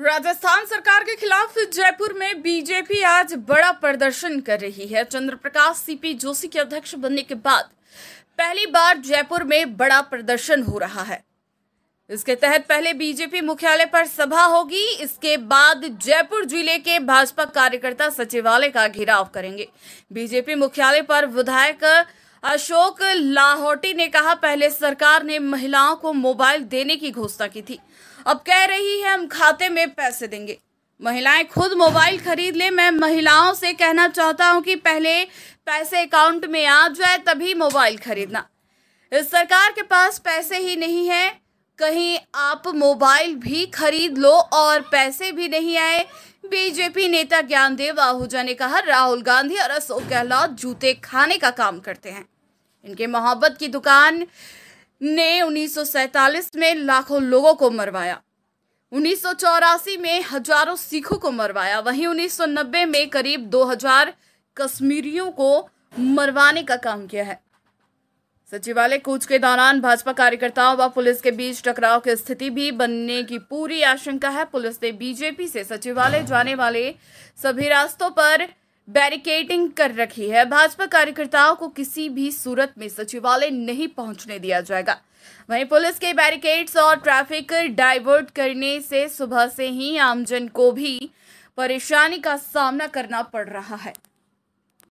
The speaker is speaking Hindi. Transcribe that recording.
राजस्थान सरकार के खिलाफ जयपुर में बीजेपी आज बड़ा प्रदर्शन कर रही है। चंद्रप्रकाश सीपी जोशी के अध्यक्ष बनने के बाद पहली बार जयपुर में बड़ा प्रदर्शन हो रहा है। इसके तहत पहले बीजेपी मुख्यालय पर सभा होगी, इसके बाद जयपुर जिले के भाजपा कार्यकर्ता सचिवालय का घेराव करेंगे। बीजेपी मुख्यालय पर विधायक अशोक लाहोटी ने कहा, पहले सरकार ने महिलाओं को मोबाइल देने की घोषणा की थी, अब कह रही है हम खाते में पैसे देंगे, महिलाएं खुद मोबाइल खरीद ले। मैं महिलाओं से कहना चाहता हूं कि पहले पैसे अकाउंट में आ जाए तभी मोबाइल खरीदना। इस सरकार के पास पैसे ही नहीं है, कहीं आप मोबाइल भी खरीद लो और पैसे भी नहीं आए। बीजेपी नेता ज्ञानदेव आहूजा ने कहा, राहुल गांधी और अशोक गहलोत जूते खाने का काम करते हैं। इनके मोहब्बत की दुकान ने 1947 में लाखों लोगों को मरवाया, 1984 में हजारों सिखों को मरवाया, वहीं 1990 में करीब 2000 कश्मीरियों को मरवाने का काम किया है। सचिवालय कूच के दौरान भाजपा कार्यकर्ताओं व पुलिस के बीच टकराव की स्थिति भी बनने की पूरी आशंका है। पुलिस ने बीजेपी से सचिवालय जाने वाले सभी रास्तों पर बैरिकेडिंग कर रखी है। भाजपा कार्यकर्ताओं को किसी भी सूरत में सचिवालय नहीं पहुंचने दिया जाएगा। वहीं पुलिस के बैरिकेड्स और ट्रैफिक डाइवर्ट करने से सुबह से ही आमजन को भी परेशानी का सामना करना पड़ रहा है।